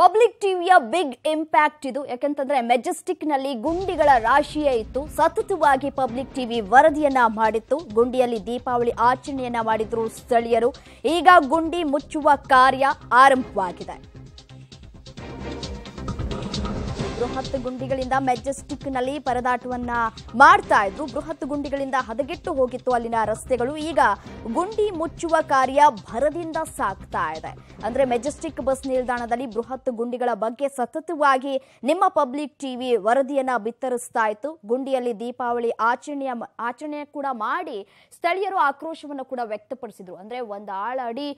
Public ಟಿವಿಯ big impact ಇದು. ಯಾಕಂತಂದ್ರೆ ಮೆಜೆಸ್ಟಿಕ್ ನಲ್ಲಿ ಗುಂಡಿಗಳ ರಾಶಿಯೇ ಇತ್ತು. ಸತತವಾಗಿ ಪಬ್ಲಿಕ್ ಟಿವಿ ವರದಿಯನ್ನ ಮಾಡಿತ್ತು. ಗುಂಡಿಯಲ್ಲಿ ದೀಪಾವಳಿ ಆಚರಣೆಯನ್ನ ಮಾಡಿದ್ರು ಸ್ಥಳೀಯರು. ಈಗ ಗುಂಡಿ ಮುಚ್ಚುವ ಕಾರ್ಯ ಆರಂಭವಾಗಿದೆ. 10 ಗುಂಡಿಗಳಿಂದ ಮೆಜೆಸ್ಟಿಕ್ ನಲ್ಲಿ ಪರದಾಟವನ್ನ ಮಾಡ್ತಾ ಇದ್ರು. ಬೃಹತ್ ಗುಂಡಿಗಳಿಂದ ಹದಗೆಟ್ಟು ಹೋಗಿತ್ತು ಅಲ್ಲಿನ ರಸ್ತೆಗಳು. ಈಗ ಗುಂಡಿ ಮುಚ್ಚುವ ಕಾರ್ಯ ಭರದಿಂದ ಸಾಗ್ತಾ ಇದೆ. ಅಂದ್ರೆ ಮೆಜೆಸ್ಟಿಕ್ ಬಸ್ ನಿಲ್ದಾಣದಲ್ಲಿ ಬೃಹತ್ ಗುಂಡಿಗಳ ಬಗ್ಗೆ ಸತತವಾಗಿ ನಿಮ್ಮ ಪಬ್ಲಿಕ್ ಟಿವಿ ವರದಿಯನ್ನ ಬಿತ್ತರಿಸ್ತಾ ಇತ್ತು. ಗುಂಡಿಯಲ್ಲಿ ದೀಪಾವಳಿ ಆಚರಣೆ ಕೂಡ ಮಾಡಿ ಸ್ಥಳೀಯರು ಆಕ್ರೋಶವನ್ನು ಕೂಡ ವ್ಯಕ್ತಪಡಿಸಿದ್ರು. ಅಂದ್ರೆ ಒಂದು ಆಳಡಿ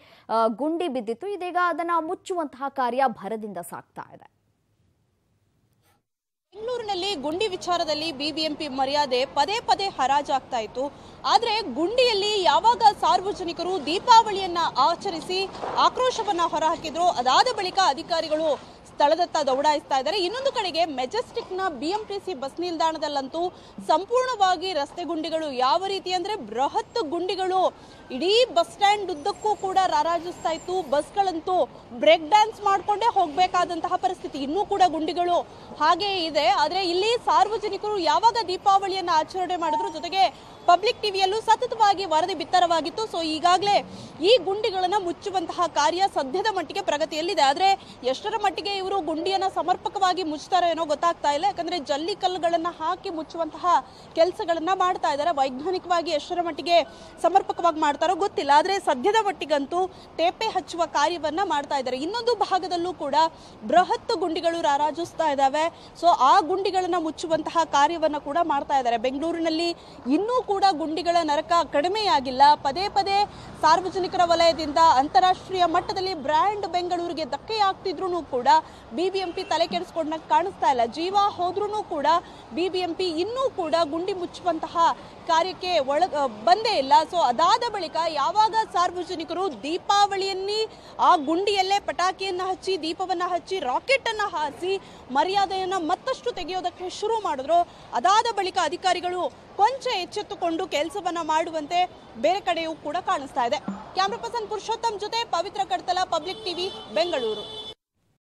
ಗುಂಡಿ ಬಿದ್ದಿತ್ತು, ಇದೀಗ ಅದನ್ನ ಮುಚ್ಚುವಂತಹ ಕಾರ್ಯ ಭರದಿಂದ ಸಾಗ್ತಾ ಇದೆ. ಬೆಂಗಳೂರಿನಲ್ಲಿ ಗುಂಡಿ ವಿಚಾರದಲ್ಲಿ ಬಿಬಿಎಂಪಿ ಮರ್ಯಾದೆ ಪದೇ ಪದೇ ಹರಾಜಾಗ್ತಾ ಇತ್ತು. ಆದರೆ ಗುಂಡಿಯಲ್ಲಿ ಯಾವಾಗ ಸಾರ್ವಜನಿಕರು ದೀಪಾವಳಿಯನ್ನ ಆಚರಿಸಿ ಆಕ್ರೋಶವನ್ನ ಹೊರಹಾಕಿದ್ರು, ಅದಾದ ಬಳಿಕ ಅಧಿಕಾರಿಗಳು ಸ್ಥಳದತ್ತ ದೌಡಾಯಿಸ್ತಾ ಇದ್ದಾರೆ. ಇನ್ನೊಂದು ಕಡೆಗೆ ಮೆಜೆಸ್ಟಿಕ್ನ ಬಿಎಂಟಿಸಿ ಬಸ್ ನಿಲ್ದಾಣದಲ್ಲಂತೂ ಸಂಪೂರ್ಣವಾಗಿ ರಸ್ತೆ ಗುಂಡಿಗಳು ಯಾವ ರೀತಿ ಅಂದ್ರೆ ಬೃಹತ್ ಗುಂಡಿಗಳು ಇಡೀ ಬಸ್ ಸ್ಟ್ಯಾಂಡ್ ಉದ್ದಕ್ಕೂ ಕೂಡ ರಾರಾಜಿಸ್ತಾ ಇತ್ತು. ಬಸ್ಗಳಂತೂ ಬ್ರೇಕ್ ಡ್ಯಾನ್ಸ್ ಮಾಡಿಕೊಂಡೇ ಹೋಗಬೇಕಾದಂತಹ ಪರಿಸ್ಥಿತಿ. ಇನ್ನೂ ಕೂಡ ಗುಂಡಿಗಳು ಹಾಗೇ ಇದೆ. ಆದರೆ ಇಲ್ಲಿ ಸಾರ್ವಜನಿಕರು ಯಾವಾಗ ದೀಪಾವಳಿಯನ್ನು ಆಚರಣೆ ಮಾಡಿದ್ರು, ಜೊತೆಗೆ ಪಬ್ಲಿಕ್ ಟಿವಿಯಲ್ಲೂ ಸತತವಾಗಿ ವರದಿ ಬಿತ್ತರವಾಗಿತ್ತು. ಸೊ ಈಗಾಗಲೇ ಈ ಗುಂಡಿಗಳನ್ನು ಮುಚ್ಚುವಂತಹ ಕಾರ್ಯ ಸದ್ಯದ ಮಟ್ಟಿಗೆ ಪ್ರಗತಿಯಲ್ಲಿದೆ. ಆದರೆ ಎಷ್ಟರ ಮಟ್ಟಿಗೆ ಇವರು ಗುಂಡಿಯನ್ನು ಸಮರ್ಪಕವಾಗಿ ಮುಚ್ಚುತ್ತಾರೆ ಏನೋ ಗೊತ್ತಾಗ್ತಾ ಇಲ್ಲ. ಯಾಕಂದರೆ ಜಲ್ಲಿ ಕಲ್ಲುಗಳನ್ನು ಹಾಕಿ ಮುಚ್ಚುವಂತಹ ಕೆಲಸಗಳನ್ನು ಮಾಡ್ತಾ ಇದ್ದಾರೆ. ವೈಜ್ಞಾನಿಕವಾಗಿ ಎಷ್ಟರ ಮಟ್ಟಿಗೆ ಸಮರ್ಪಕವಾಗಿ ಮಾಡ್ತಾರೋ ಗೊತ್ತಿಲ್ಲ. ಆದರೆ ಸದ್ಯದ ಮಟ್ಟಿಗಂತೂ ಟೇಪೆ ಹಚ್ಚುವ ಕಾರ್ಯವನ್ನು ಮಾಡ್ತಾ ಇದ್ದಾರೆ. ಇನ್ನೊಂದು ಭಾಗದಲ್ಲೂ ಕೂಡ ಬೃಹತ್ ಗುಂಡಿಗಳು ರಾರಾಜಿಸ್ತಾ ಇದ್ದಾವೆ. ಸೊ ಆ ಗುಂಡಿಗಳನ್ನು ಮುಚ್ಚುವಂತಹ ಕಾರ್ಯವನ್ನು ಕೂಡ ಮಾಡ್ತಾ ಇದ್ದಾರೆ. ಬೆಂಗಳೂರಿನಲ್ಲಿ ಇನ್ನೂ ಕೂಡ ಗುಂಡಿಗಳ ನರಕ ಕಡಿಮೆಯಾಗಿಲ್ಲ. ಪದೇ ಪದೇ ಸಾರ್ವಜನಿಕರ ವಲಯದಿಂದ ಅಂತಾರಾಷ್ಟ್ರೀಯ ಮಟ್ಟದಲ್ಲಿ ಬ್ರ್ಯಾಂಡ್ ಬೆಂಗಳೂರಿಗೆ ಧಕ್ಕೆಯಾಗ್ತಿದ್ರು ಕೂಡ ಬಿಬಿಎಂಪಿ ತಲೆ ಕೆಡಿಸ್ಕೊಂಡಂಗೆ ಕಾಣಿಸ್ತಾ ಇಲ್ಲ. ಜೀವ ಹೋದ್ರೂ ಕೂಡ ಬಿಬಿಎಂಪಿ ಇನ್ನೂ ಕೂಡ ಗುಂಡಿ ಮುಚ್ಚುವಂತಹ ಕಾರ್ಯಕ್ಕೆ ಬಂದೇ ಇಲ್ಲ. ಸೊ ಅದಾದ ಬಳಿಕ ಯಾವಾಗ ಸಾರ್ವಜನಿಕರು ದೀಪಾವಳಿಯನ್ನೇ ಆ ಗುಂಡಿಯಲ್ಲೇ ಪಟಾಕಿಯನ್ನು ಹಚ್ಚಿ ದೀಪವನ್ನು ಹಚ್ಚಿ ರಾಕೆಟನ್ನು ಹಾಸಿ ಮರ್ಯಾದೆಯನ್ನು ಮತ್ತಷ್ಟು ತೆಗೆಯೋದಕ್ಕೆ ಶುರು ಮಾಡಿದ್ರು, ಅದಾದ ಬಳಿಕ ಅಧಿಕಾರಿಗಳು ಕೊಂಚ ಎಚ್ಚೆತ್ತುಕೊಂಡು ಕೆಲಸವನ್ನು ಮಾಡುವಂತೆ ಬೇರೆ ಕಡೆಯೂ ಕೂಡ ಕಾಣಿಸ್ತಾ ಇದೆ. ಕ್ಯಾಮ್ರಾ ಪರ್ಸನ್ ಪುರುಷೋತ್ತಮ್ ಜೊತೆ ಪವಿತ್ರ ಕಡ್ತಲ, ಪಬ್ಲಿಕ್ ಟಿವಿ, ಬೆಂಗಳೂರು.